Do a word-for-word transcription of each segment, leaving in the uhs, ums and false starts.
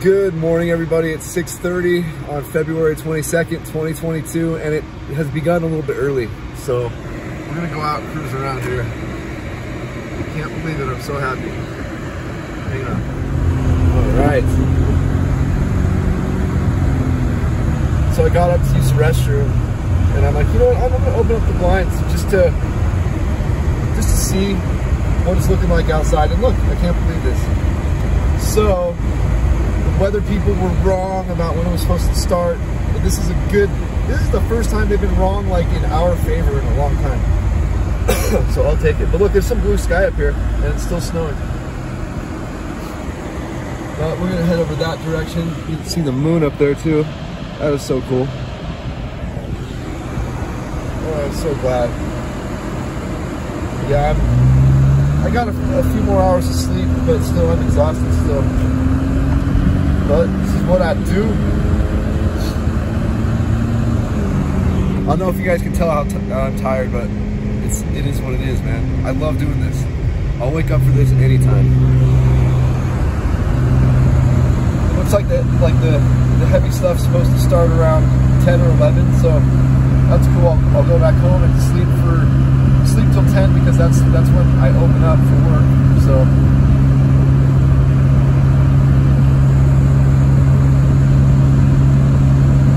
Good morning, everybody. It's six thirty on February twenty-second, twenty twenty-two, and it has begun a little bit early. So we're gonna go out and cruise around here. I can't believe it. I'm so happy. Hang on. All right. So I got up to use the restroom, and I'm like, you know what? I'm gonna open up the blinds just to just to see what it's looking like outside. And look, I can't believe this. So. Weather people were wrong about when it was supposed to start. But this is a good, this is the first time they've been wrong like in our favor in a long time. So I'll take it. But look, there's some blue sky up here and it's still snowing. But we're gonna head over that direction. You can see the moon up there too. That is so cool. Oh, I'm so glad. Yeah, I'm, I got a, a few more hours of sleep, but still I'm exhausted still. But this is what I do. I don't know if you guys can tell how t I'm tired, but it's, it is what it is, man. I love doing this. I'll wake up for this anytime. It looks like the, like the, the heavy stuff's supposed to start around ten or eleven, so that's cool. I'll, I'll go back home and sleep for sleep till ten because that's, that's when I open up for work, so.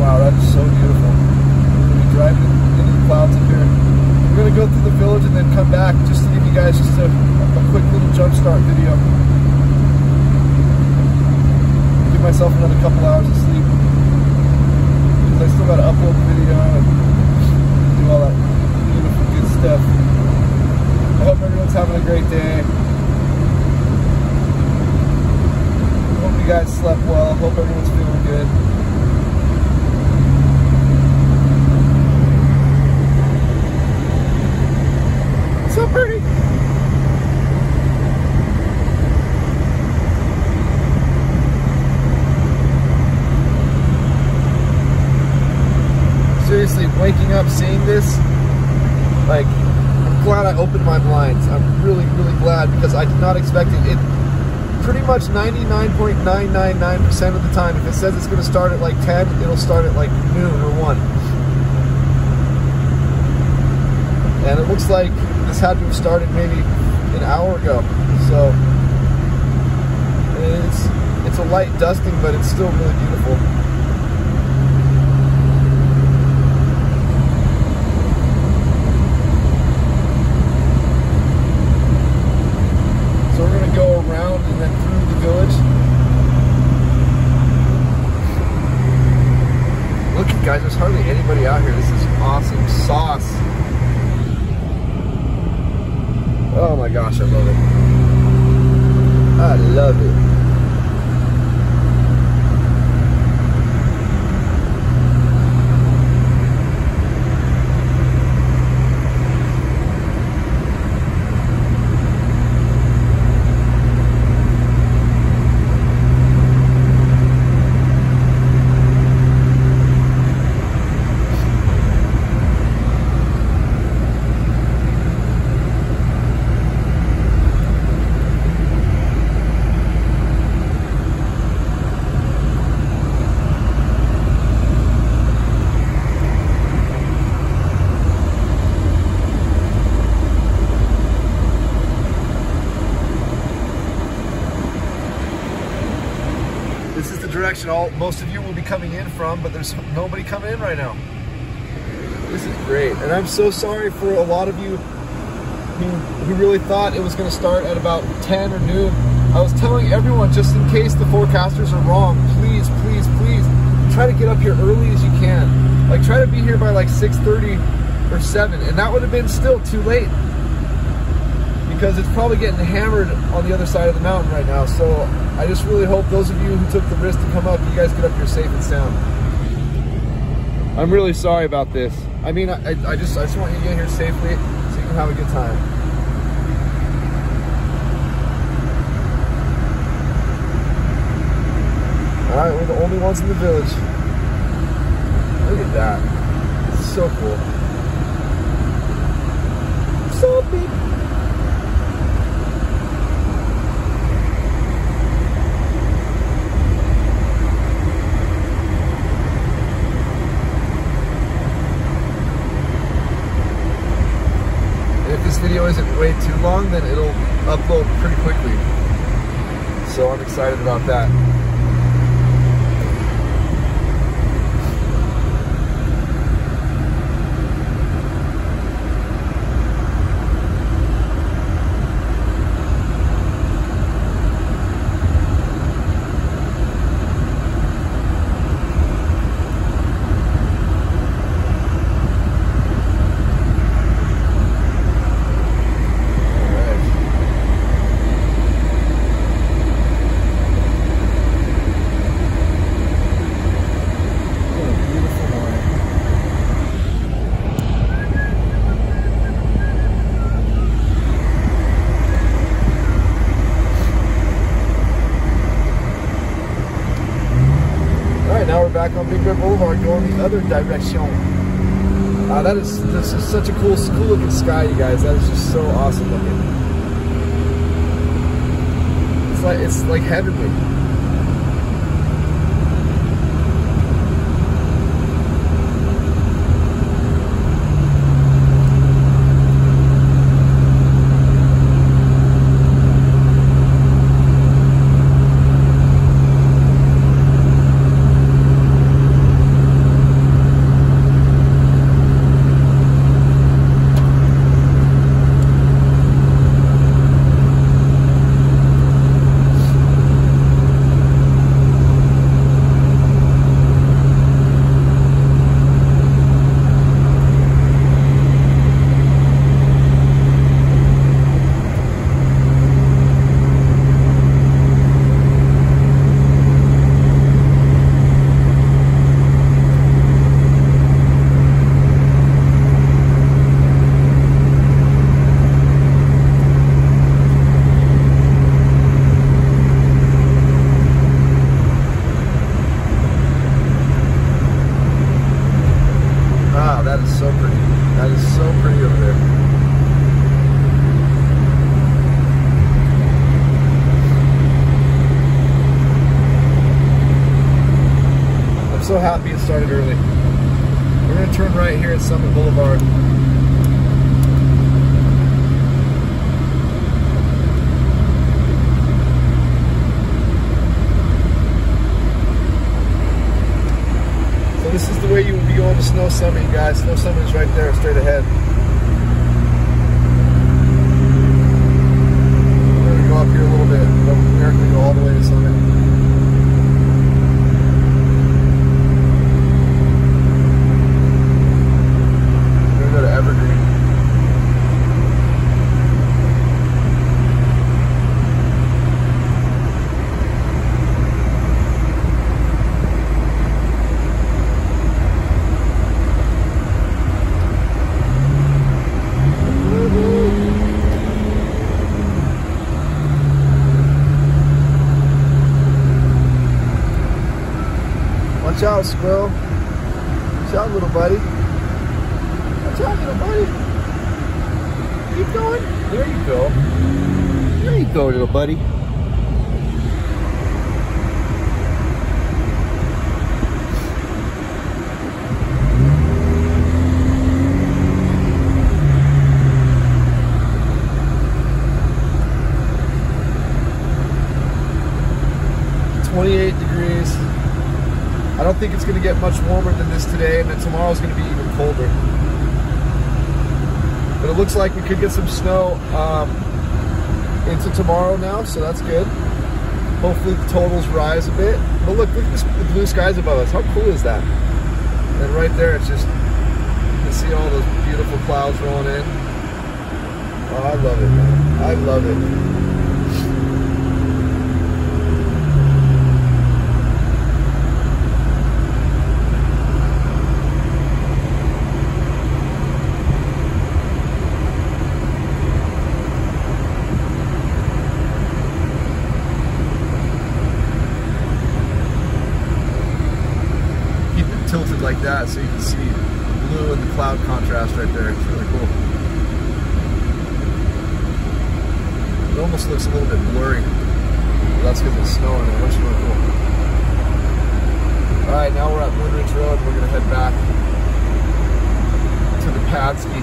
Wow, that is so beautiful. We're going to be driving into the clouds up here. We're going to go through the village and then come back just to give you guys just a, a quick little jumpstart video. Give myself another couple hours of sleep. Because I still got to upload the video and do all that beautiful good stuff. I hope everyone's having a great day. Hope you guys slept well. Hope everyone's feeling good. So pretty. Seriously, waking up seeing this, like, I'm glad I opened my blinds. I'm really, really glad because I did not expect it. It pretty much ninety-nine point nine nine nine percent of the time, if it says it's going to start at like ten, it'll start at like noon or one. And it looks like this had to have started maybe an hour ago. So it's it's a light dusting, but it's still really beautiful. So we're gonna go around and then through the village. Look, guys, there's hardly anybody out here. This is awesome sauce. Oh my gosh, I love it. I love it. All, most of you will be coming in from, but there's nobody coming in right now. This is great, and I'm so sorry for a lot of you who, who really thought it was going to start at about ten or noon. I was telling everyone, just in case the forecasters are wrong, please, please, please, try to get up here early as you can. Like, try to be here by like six thirty or seven, and that would have been still too late because it's probably getting hammered on the other side of the mountain right now. So I just really hope those of you who took the risk to come up, you guys get up here safe and sound. I'm really sorry about this. I mean, I, I just I just want you to get here safely so you can have a good time. All right, we're the only ones in the village. Look at that. It's so cool. So big. long, then it'll upload pretty quickly. So I'm excited about that. Back on Big Bear Boulevard, going the other direction. Uh, that is, this is such a cool, cool looking sky, you guys. That is just so awesome looking. It's like it's like heavenly. So happy it started early. We're going to turn right here at Summit Boulevard. So this is the way you would be going to Snow Summit, you guys. Snow Summit is right there, straight ahead. We're going to go up here a little bit, but we're going to go all the way to Summit. Watch out, squirrel. Watch out, little buddy. Watch out, little buddy. Keep going. There you go. There you go, little buddy. twenty-eight degrees. I don't think it's going to get much warmer than this today, and then tomorrow's going to be even colder. But it looks like we could get some snow um, into tomorrow now, so that's good. Hopefully the totals rise a bit. But look, look at this, the blue skies above us. How cool is that? And right there, it's just, you can see all those beautiful clouds rolling in. Oh, I love it, man. I love it. Tilted like that, so you can see the blue and the cloud contrast right there. It's really cool. It almost looks a little bit blurry. That's because it's snowing, it looks really cool. All right, now we're at Moon Ridge Road. We're gonna head back to the Padsky.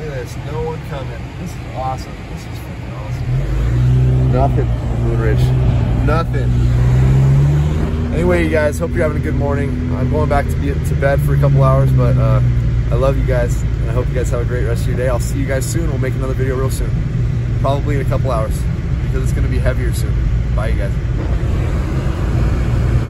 Look at this. noticed no one coming. This is awesome. This is freaking awesome. Nothing, Blue Ridge. Nothing. Anyway, you guys, hope you're having a good morning. I'm going back to be to bed for a couple hours, but uh, I love you guys, and I hope you guys have a great rest of your day. I'll see you guys soon. We'll make another video real soon, probably in a couple hours, because it's going to be heavier soon. Bye, you guys.